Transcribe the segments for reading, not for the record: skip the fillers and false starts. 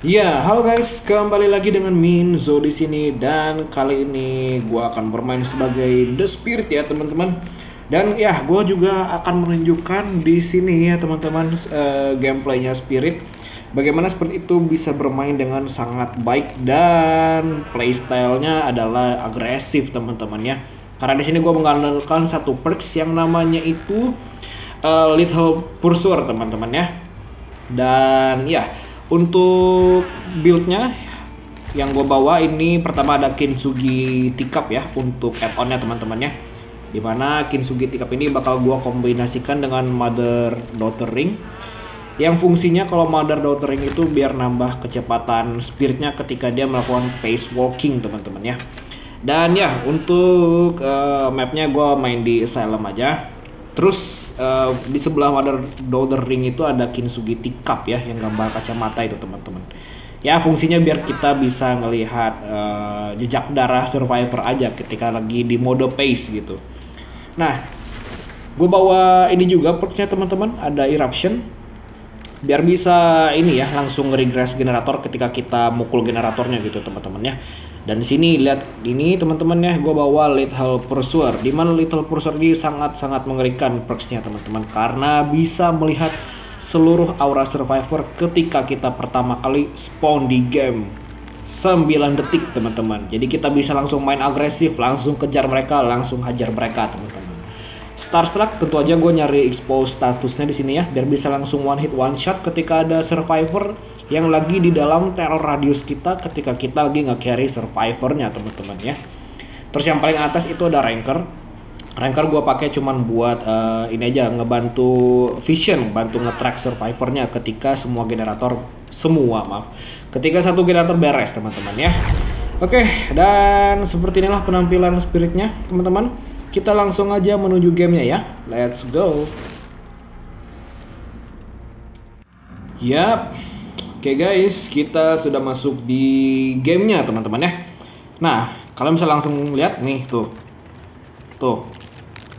Ya, halo guys, kembali lagi dengan Minzo di sini, dan kali ini gua akan bermain sebagai The Spirit ya, teman-teman. Dan ya, gua juga akan menunjukkan di sini ya, teman-teman, gameplaynya Spirit. Bagaimana seperti itu bisa bermain dengan sangat baik, dan playstyle-nya adalah agresif, teman-teman ya. Karena di sini gua mengandalkan satu perks yang namanya itu Lethal Pursuer, teman-teman ya. Dan ya, untuk build-nya yang gue bawa ini pertama ada Kinsugi Tikap ya, untuk add-on-nya teman-teman ya. Dimana Kinsugi Tikap ini bakal gue kombinasikan dengan Mother Daughter Ring, yang fungsinya kalau Mother Daughter Ring itu biar nambah kecepatan spiritnya ketika dia melakukan pace walking teman-teman ya. Dan ya, untuk map-nya gue main di Salem aja. Terus di sebelah Mother Daughter Ring itu ada Kinsugi Tikap ya, yang gambar kacamata itu teman-teman. Ya, fungsinya biar kita bisa ngelihat jejak darah survivor aja ketika lagi di mode pace gitu. Nah, gue bawa ini juga perksnya teman-teman, ada Eruption. Biar bisa ini ya, langsung regress generator ketika kita mukul generatornya gitu teman-teman ya. Dan di sini lihat ini teman-teman ya, gue bawa Lethal Pursuer, dimana Lethal Pursuer ini sangat-sangat mengerikan perksnya teman-teman, karena bisa melihat seluruh aura survivor ketika kita pertama kali spawn di game 9 detik teman-teman. Jadi kita bisa langsung main agresif, langsung kejar mereka, langsung hajar mereka teman-teman. Starstruck tentu aja gue nyari expose statusnya di sini ya, biar bisa langsung one hit one shot ketika ada survivor yang lagi di dalam teror radius kita ketika kita lagi nge-carry survivornya teman-teman ya. Terus yang paling atas itu ada ranker gue pakai cuman buat ini aja, ngebantu vision, bantu nge-track survivornya ketika semua generator ketika satu generator beres teman-teman ya. Oke, dan seperti inilah penampilan spiritnya teman-teman. Kita langsung aja menuju gamenya ya, let's go. Yap, oke guys, kita sudah masuk di gamenya teman-teman ya. Nah, kalian bisa langsung lihat nih, tuh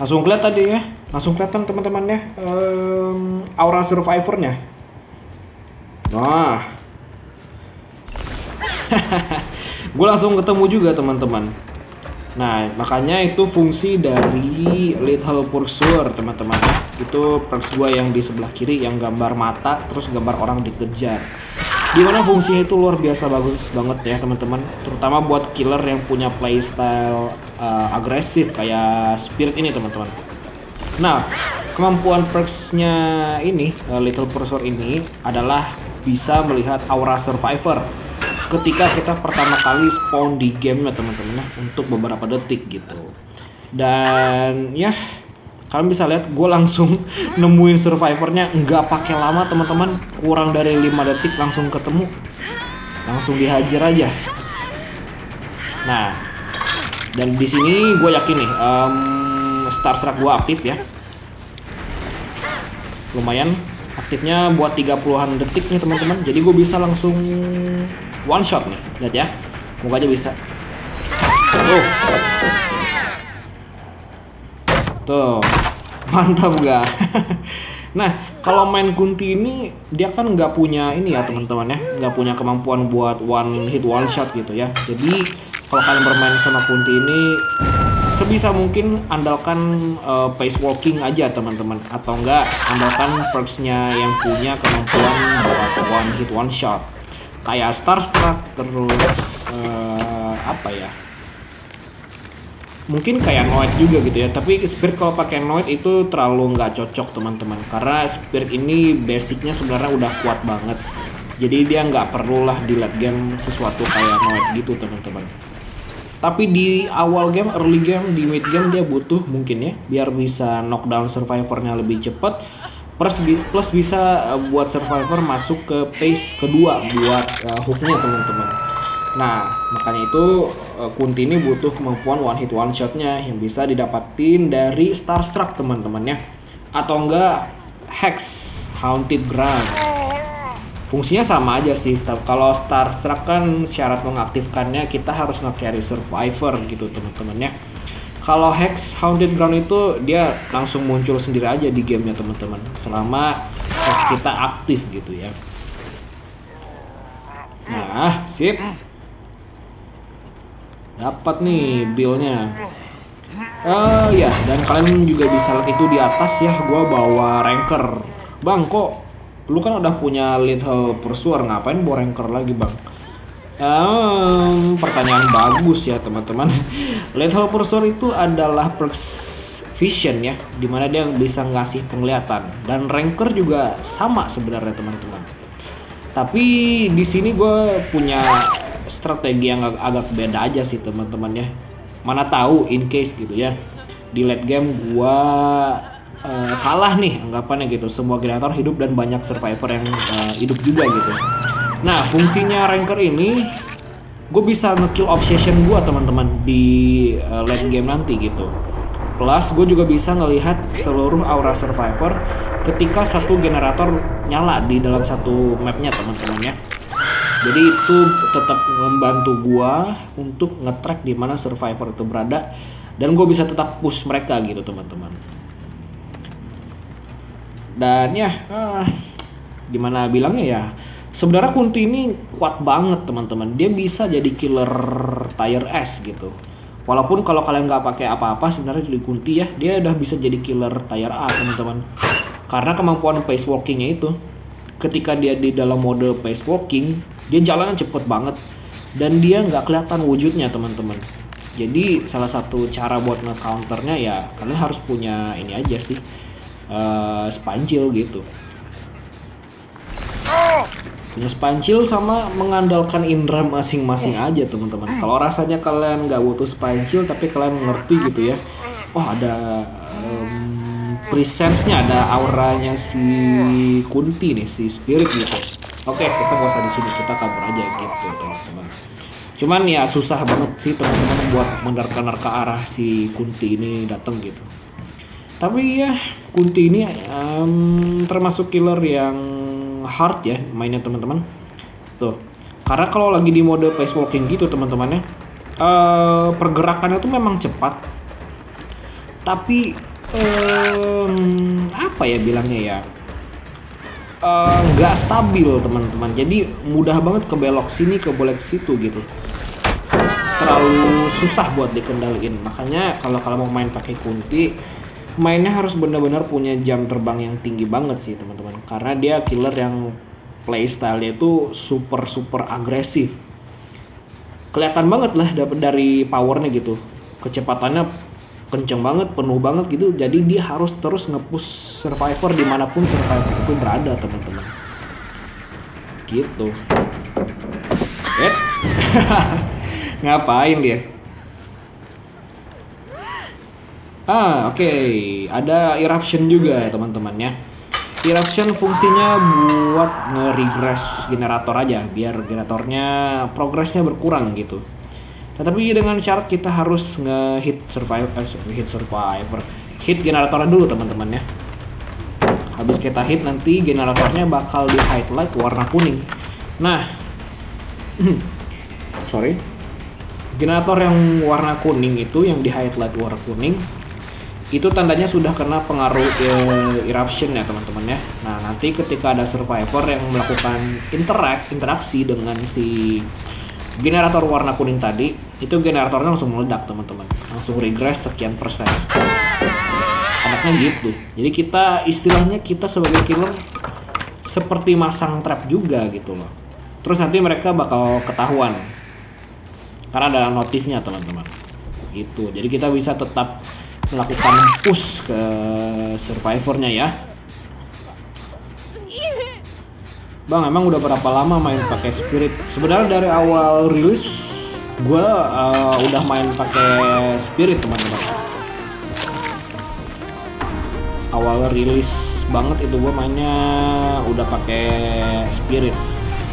langsung kelihatan tadi ya, langsung kelihatan teman-teman ya, aura survivornya. Nah, gue langsung ketemu juga teman-teman. Nah, makanya itu fungsi dari Lethal Pursuer teman-teman. Itu perks gua yang di sebelah kiri yang gambar mata terus gambar orang dikejar, dimana fungsinya itu luar biasa bagus banget ya teman-teman, terutama buat killer yang punya playstyle agresif kayak Spirit ini teman-teman. Nah, kemampuan perksnya ini Lethal Pursuer ini adalah bisa melihat aura survivor ketika kita pertama kali spawn di game ya teman-teman ya, untuk beberapa detik gitu. Dan ya, kalian bisa lihat gue langsung nemuin survivornya nggak pakai lama teman-teman, kurang dari 5 detik langsung ketemu, langsung dihajar aja. Nah, dan di sini gue yakin nih Starstruck gue aktif ya, lumayan aktifnya buat 30-an detik nih teman-teman. Jadi gue bisa langsung one shot nih, lihat ya, muka aja bisa. Tuh, mantap ga? Nah, kalau main kunti ini dia kan nggak punya ini ya teman-teman ya, nggak punya kemampuan buat one hit one shot gitu ya. Jadi kalau kalian bermain sama kunti ini sebisa mungkin andalkan pace walking aja teman-teman, atau enggak andalkan perksnya yang punya kemampuan buat one hit one shot. Kayak Starstruck, terus apa ya, mungkin kayak Noid juga gitu ya. Tapi Spirit kalau pakai Noid itu terlalu nggak cocok teman-teman, karena Spirit ini basicnya sebenarnya udah kuat banget. Jadi dia nggak perlulah di late game sesuatu kayak Noid gitu teman-teman. Tapi di awal game, early game, di mid game dia butuh mungkin ya, biar bisa knockdown survivornya lebih cepat. Plus bisa buat survivor masuk ke phase kedua buat hooknya teman-teman. Nah, makanya itu kunti ini butuh kemampuan one hit one shotnya yang bisa didapatin dari Starstruck teman-teman ya, atau enggak Hex Haunted Ground. Fungsinya sama aja sih. Kalau Starstruck kan syarat mengaktifkannya kita harus nge-carry survivor gitu teman-teman ya. Kalau Hex Haunted Ground itu dia langsung muncul sendiri aja di gamenya teman-teman, selama Hex kita aktif gitu ya. Nah, sip. Dapat nih build-nya. Oh ya, dan kalian juga bisa lihat itu di atas ya, gua bawa ranker. Bang, kok lu kan udah punya Lethal Pursuer, ngapain bawa ranker lagi, Bang? Pertanyaan bagus ya teman-teman. Lethal Pursuer itu adalah perks vision ya, dimana dia bisa ngasih penglihatan, dan ranker juga sama sebenarnya teman-teman. Tapi di sini gue punya strategi yang agak beda aja sih teman-teman ya. Mana tahu in case gitu ya, di late game gue kalah nih anggapannya gitu. Semua generator hidup dan banyak survivor yang hidup juga gitu. Nah, fungsinya ranker ini gue bisa ngekill obsession gue teman-teman di late game nanti gitu. Plus gue juga bisa ngelihat seluruh aura survivor ketika satu generator nyala di dalam satu mapnya teman-teman ya. Jadi itu tetap membantu gue untuk nge-track di mana survivor itu berada, dan gue bisa tetap push mereka gitu teman-teman. Dan ya dimana bilangnya ya, sebenarnya Kunti ini kuat banget teman-teman. Dia bisa jadi killer tier S gitu. Walaupun kalau kalian nggak pakai apa-apa sebenarnya di Kunti ya, dia udah bisa jadi killer tier A teman-teman. Karena kemampuan pace walkingnya itu, ketika dia di dalam mode pace walking, dia jalannya cepet banget dan dia nggak kelihatan wujudnya teman-teman. Jadi salah satu cara buat nge-counternya ya kalian harus punya ini aja sih, spanjil gitu. Punya spancil sama mengandalkan indera masing-masing aja teman-teman. Kalau rasanya kalian nggak butuh spancil tapi kalian ngerti gitu ya, oh ada presence-nya, ada auranya si Kunti nih, si Spirit gitu. Oke, kita nggak usah di sini, kita kabur aja gitu teman-teman. Cuman ya susah banget sih teman-teman buat menerka-nerka arah si Kunti ini datang gitu. Tapi ya Kunti ini termasuk killer yang hard ya mainnya teman-teman tuh, karena kalau lagi di mode pace walking gitu teman-temannya pergerakannya tuh memang cepat, tapi apa ya bilangnya ya, nggak stabil teman-teman. Jadi mudah banget kebelok sini kebelok situ gitu, terlalu susah buat dikendaliin. Makanya kalau mau main pakai Kunti, mainnya harus benar-benar punya jam terbang yang tinggi banget sih teman-teman, karena dia killer yang playstyle-nya itu super agresif. Kelihatan banget lah dapat dari powernya gitu, kecepatannya kenceng banget, penuh banget gitu. Jadi dia harus terus nge-push survivor dimanapun survivor itu berada teman-teman gitu. Ngapain dia? Oke. Ada Eruption juga ya teman-teman ya. Eruption fungsinya buat nge-regress generator aja, biar generatornya progresnya berkurang gitu. Tetapi dengan syarat kita harus nge-hit survivor, hit generatornya dulu teman-teman ya. Habis kita hit, nanti generatornya bakal di highlight warna kuning. Nah, sorry, generator yang warna kuning itu, yang di highlight warna kuning itu tandanya sudah kena pengaruh eruption ya teman-teman ya. Nah, nanti ketika ada survivor yang melakukan interaksi dengan si generator warna kuning tadi, itu generatornya langsung meledak teman-teman, langsung regress sekian persen. Anaknya gitu. Jadi kita istilahnya kita sebagai killer seperti masang trap juga gitu loh. Terus nanti mereka bakal ketahuan karena ada notifnya teman-teman gitu. Jadi kita bisa tetap melakukan push ke survivornya ya. Bang, emang udah berapa lama main pakai Spirit? Sebenarnya dari awal rilis gue udah main pakai Spirit teman-teman. Awal rilis banget itu gue mainnya udah pakai Spirit.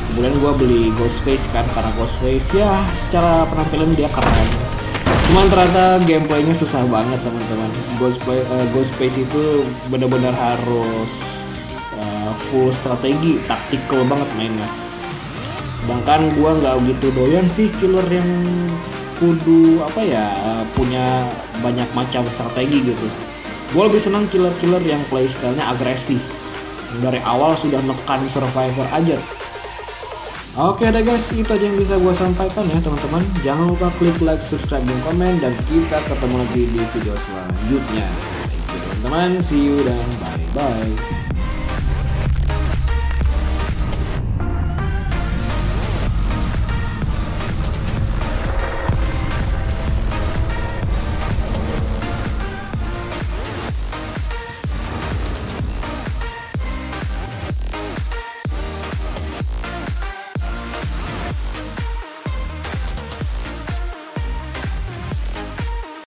Kemudian gue beli Ghostface kan, karena Ghostface ya secara penampilan dia keren. Cuman ternyata gameplaynya susah banget teman-teman. Ghostface itu benar-benar harus full strategi, taktikal banget mainnya. Sedangkan gua nggak gitu doyan sih killer yang kudu apa ya, punya banyak macam strategi gitu. Gue lebih senang killer-killer yang playstyle-nya agresif, dari awal sudah menekan survivor aja. Oke deh guys, itu aja yang bisa gue sampaikan ya teman-teman. Jangan lupa klik like, subscribe, dan komen, dan kita ketemu lagi di video selanjutnya. Thank you teman-teman, see you dan bye-bye.